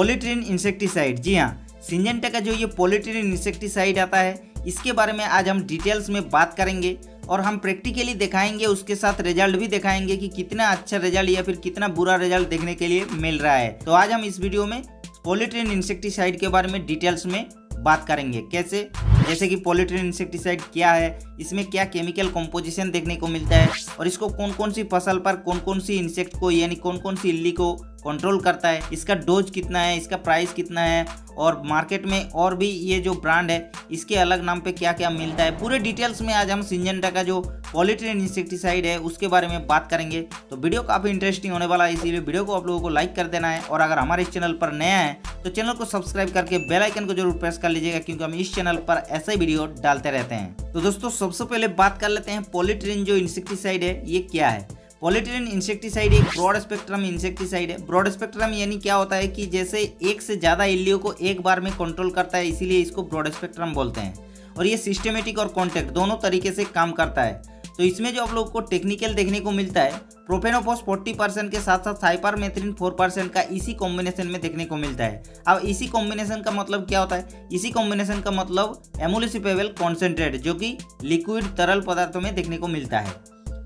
Polytrin insecticide. जी हाँ, Syngenta का जो ये पॉलीट्रिन इंसेक्टिसाइड आता है इसके बारे में आज हम डिटेल्स में बात करेंगे और हम प्रैक्टिकली दिखाएंगे, उसके साथ रिजल्ट भी दिखाएंगे कि कितना अच्छा रिजल्ट या फिर कितना बुरा रिजल्ट देखने के लिए मिल रहा है। तो आज हम इस वीडियो में पॉलीट्रिन इंसेक्टिसाइड के बारे में डिटेल्स में बात करेंगे। कैसे? जैसे कि पॉलीट्रिन इंसेक्टिसाइड क्या है, इसमें क्या केमिकल कंपोजिशन देखने को मिलता है और इसको कौन कौन सी फसल पर कौन कौन सी इंसेक्ट को यानी कौन कौन सी इल्ली को कंट्रोल करता है, इसका डोज कितना है, इसका प्राइस कितना है और मार्केट में और भी ये जो ब्रांड है इसके अलग नाम पे क्या क्या मिलता है, पूरे डिटेल्स में आज हम सिंजेंटा का जो पॉलीट्रिन इंसेक्टिसाइड है उसके बारे में बात करेंगे। तो वीडियो काफ़ी इंटरेस्टिंग होने वाला है, इसीलिए वीडियो को आप लोगों को लाइक कर देना है और अगर हमारे इस चैनल पर नया है तो चैनल को सब्सक्राइब करके बेल आइकन को जरूर प्रेस कर लीजिएगा, क्योंकि हम इस चैनल पर ऐसे वीडियो डालते रहते हैं। तो दोस्तों सबसे पहले बात कर लेते हैं पॉलीट्रिन जो इंसेक्टिसाइड है ये क्या है। पॉलीट्रिन इंसेक्टिसाइड एक ब्रॉड स्पेक्ट्रम इंसेक्टिसाइड है। ब्रॉड स्पेक्ट्रम यानी क्या होता है कि जैसे एक से ज़्यादा इल्लियों को एक बार में कंट्रोल करता है, इसीलिए इसको ब्रॉड स्पेक्ट्रम बोलते हैं। और ये सिस्टमेटिक और कॉन्टैक्ट दोनों तरीके से काम करता है। तो इसमें जो आप लोग को टेक्निकल देखने को मिलता है प्रोफेनोफोस 40% के साथ साथ साइपरमेथ्रिन 4% का इसी कॉम्बिनेशन में देखने को मिलता है। अब इसी कॉम्बिनेशन का मतलब क्या होता है? इसी कॉम्बिनेशन का मतलब एमुलसिफेबल कॉन्सेंट्रेट, जो कि लिक्विड तरल पदार्थों में देखने को मिलता है।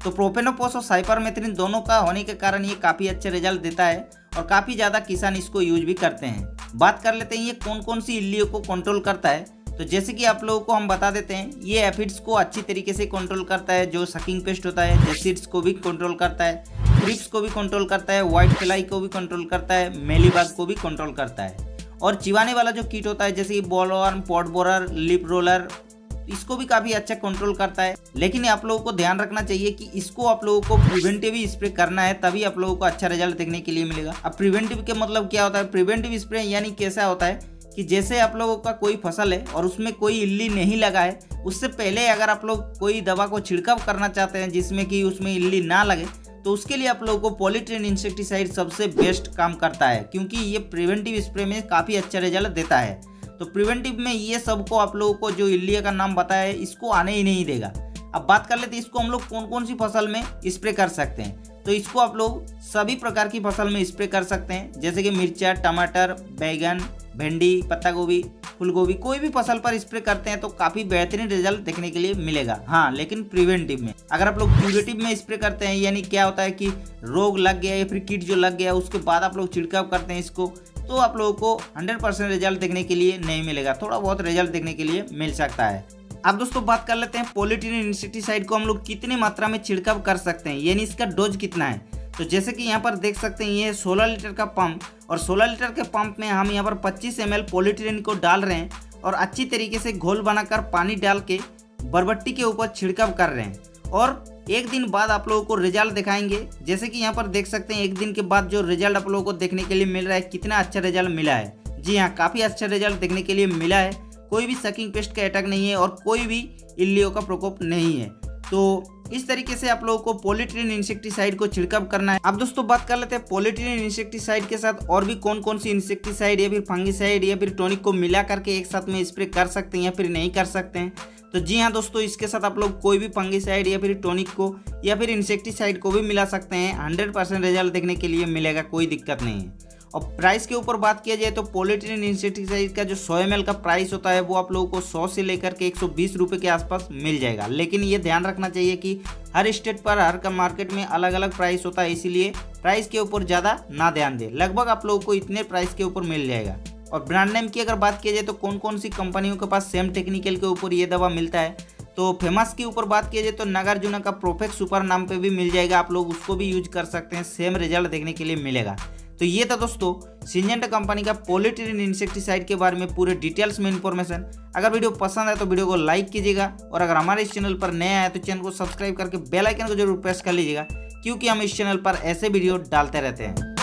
तो प्रोफेनोफोस और साइपरमेथ्रिन दोनों का होने के कारण ये काफ़ी अच्छे रिजल्ट देता है और काफ़ी ज़्यादा किसान इसको यूज भी करते हैं। बात कर लेते हैं ये कौन कौन सी इल्लियों को कंट्रोल करता है। तो जैसे कि आप लोगों को हम बता देते हैं, ये एफिड्स को अच्छी तरीके से कंट्रोल करता है, जो सकिंग पेस्ट होता है, एसिड्स को भी कंट्रोल करता है, थ्रिप्स को भी कंट्रोल करता है, व्हाइट फ्लाई को भी कंट्रोल करता है, मेलीबाग को भी कंट्रोल करता है। और चिवाने वाला जो कीट होता है जैसे bollworm, pod borer, leaf roller, इसको भी काफ़ी अच्छा कंट्रोल करता है। लेकिन आप लोगों को ध्यान रखना चाहिए कि इसको आप लोगों को प्रिवेंटिव स्प्रे करना है, तभी आप लोगों को अच्छा रिजल्ट देखने के लिए मिलेगा। अब प्रिवेंटिव के मतलब क्या होता है? प्रिवेंटिव स्प्रे यानी कैसा होता है कि जैसे आप लोगों का कोई फसल है और उसमें कोई इल्ली नहीं लगा है, उससे पहले अगर आप लोग कोई दवा को छिड़काव करना चाहते हैं जिसमें कि उसमें इल्ली ना लगे, तो उसके लिए आप लोगों को पॉलीट्रिन इंसेक्टिसाइड सबसे बेस्ट काम करता है, क्योंकि ये प्रिवेंटिव स्प्रे में काफ़ी अच्छा रिजल्ट देता है। तो प्रिवेंटिव में ये सबको आप लोगों को जो इल्लिया का नाम बताया है इसको आने ही नहीं देगा। अब बात कर लेते हैं इसको हम लोग कौन कौन सी फसल में स्प्रे कर सकते हैं। तो इसको आप लोग सभी प्रकार की फसल में स्प्रे कर सकते हैं, जैसे कि मिर्चा, टमाटर, बैगन, भिंडी, पत्ता गोभी, फूल गोभी, कोई भी फसल पर स्प्रे करते हैं तो काफ़ी बेहतरीन रिजल्ट देखने के लिए मिलेगा। हाँ, लेकिन प्रिवेंटिव में अगर आप लोग क्यूरेटिव में स्प्रे करते हैं, यानी क्या होता है कि रोग लग गया या फिर कीट जो लग गया उसके बाद आप लोग छिड़काव करते हैं इसको, तो आप लोगों को 100% रिजल्ट देखने के लिए नहीं मिलेगा, थोड़ा बहुत रिजल्ट देखने के लिए मिल सकता है। अब दोस्तों बात कर लेते हैं पॉलीट्रिन इंसेक्टिसाइड को हम लोग कितनी मात्रा में छिड़काव कर सकते हैं, यानी इसका डोज कितना है। तो जैसे कि यहाँ पर देख सकते हैं ये 16 लीटर का पंप, और 16 लीटर के पंप में हम यहाँ पर 25 ml पॉलीट्रिन को डाल रहे हैं और अच्छी तरीके से घोल बनाकर पानी डाल के बरबट्टी के ऊपर छिड़काव कर रहे हैं। और एक दिन बाद आप लोगों को रिजल्ट दिखाएंगे। जैसे कि यहाँ पर देख सकते हैं एक दिन के बाद जो रिजल्ट आप लोगों को देखने के लिए मिल रहा है, कितना अच्छा रिजल्ट मिला है। जी हाँ, काफ़ी अच्छा रिजल्ट देखने के लिए मिला है, कोई भी सकिंग पेस्ट का अटैक नहीं है और कोई भी इल्लियों का प्रकोप नहीं है। तो इस तरीके से आप लोगों को पॉलीट्रिन इंसेक्टिसाइड को छिड़काव करना है। अब दोस्तों बात कर लेते हैं पॉलीट्रिन इंसेक्टिसाइड के साथ और भी कौन कौन सी इंसेक्टिसाइड या फिर फंगिसाइड या फिर टॉनिक को मिला करके एक साथ में स्प्रे कर सकते हैं या फिर नहीं कर सकते हैं। तो जी हाँ दोस्तों, इसके साथ आप लोग कोई भी फंगिसाइड या फिर टॉनिक को या फिर इंसेक्टिसाइड को भी मिला सकते हैं, 100% रिजल्ट देखने के लिए मिलेगा, कोई दिक्कत नहीं है। और प्राइस के ऊपर बात किया जाए तो पॉलीट्रिन इंसेक्टिसाइड का जो 100 ml का प्राइस होता है वो आप लोगों को 100 से लेकर के 120 रुपये के आसपास मिल जाएगा। लेकिन ये ध्यान रखना चाहिए कि हर स्टेट पर हर का मार्केट में अलग अलग प्राइस होता है, इसीलिए प्राइस के ऊपर ज़्यादा ना ध्यान दें, लगभग आप लोगों को इतने प्राइस के ऊपर मिल जाएगा। और ब्रांड नेम की अगर बात किया जाए तो कौन कौन सी कंपनियों के पास सेम टेक्निकल के ऊपर ये दवा मिलता है, तो फेमस के ऊपर बात किया जाए तो नागार्जुना का प्रोफेक्स सुपर नाम पे भी मिल जाएगा, आप लोग उसको भी यूज कर सकते हैं, सेम रिजल्ट देखने के लिए मिलेगा। तो ये था दोस्तों सिंजेंटा कंपनी का पॉलीट्रिन इंसेक्टिसाइड के बारे में पूरे डिटेल्स में इन्फॉर्मेशन। अगर वीडियो पसंद आए तो वीडियो को लाइक कीजिएगा और अगर हमारे इस चैनल पर नया है तो चैनल को सब्सक्राइब करके बेल आइकन को जरूर प्रेस कर लीजिएगा, क्योंकि हम इस चैनल पर ऐसे वीडियो डालते रहते हैं।